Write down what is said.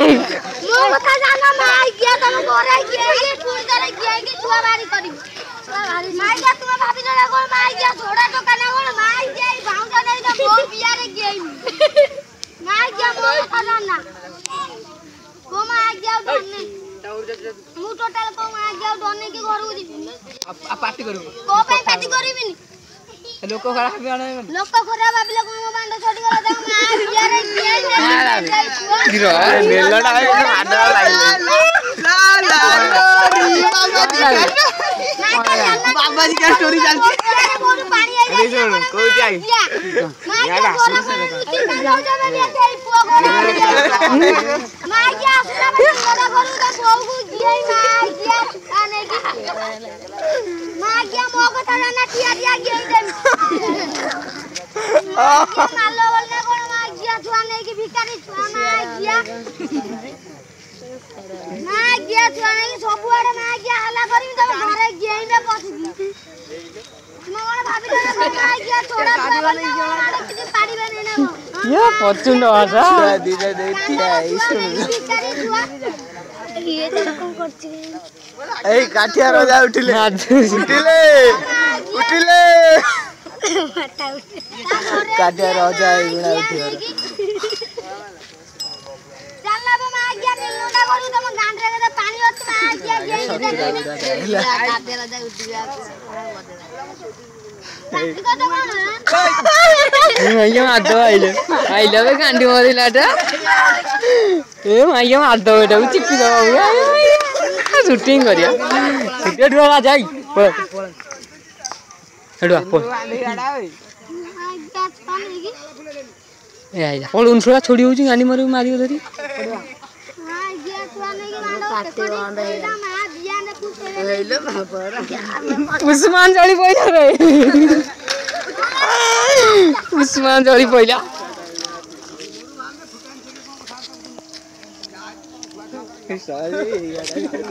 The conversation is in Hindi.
मोटा जाना मार गया तुम गोरा गया ये फूल करे गया कि छुआ बारी करी छुआ बारी मार गया तुम भाभी ने गोल मार गया झोड़ा टोका ना गोल मार गया भाउजा नहीं ना गोल बिया रे गया मार गया मोटा जाना को मार गया दोने मु टोटल को मार गया दोने के घर उदी आ पार्टी करू को पे पार्टी करीबी नहीं लोको खरा भी आना है लोको खरा बाबी लोग मो बांडो छोड़ गला दा मार यार ये गिरो मेलडा है आडा लाल बाबा जी का स्टोरी चलती अरे छोड़ कोई जाई यार आसना से जाओ जाना भी ऐसे ही पो मार गया सुना बड़ा बोलू तो सोगु गई मार गया आने की मार गया मोको थाना टिया दिया गई मालो बोलने कोन मार गया छुआने की भिखारी छुआ मार गया मार गया छुआने की सब आड़े मार गया हल्ला करी तो घरे गई में पस गई मोर भाभी ने मार गया थोड़ा थोड़ा पानी में नहीं ना ये फॉर्चून आसा दीदा देती है इसको ये तो कौन करती है ए काठिया रोजा उठले माता काटे राजा इना उठियो चलला बे मार गया निलुडा करू तो गांड रे तो पानी होत मार गया ये काटे राजा उठ गया काट को तो कोन ये मादो आइले बे गांडी मरिलाटा ए माइया मादो बेटा चिपकी दबाऊ शूटिंग करिया शूटिंग वाला जाई हेडवा पोल ए आइला पोल उनसुला छोडी होची गानी मारियो मारियो धरी हेडवा हां गया छुआने की मारो काटे वांडे मां बिया ने पूछे हेलो बाबा उस्मान जड़ी पहिला रे उस्मान जड़ी पहिला ए सारी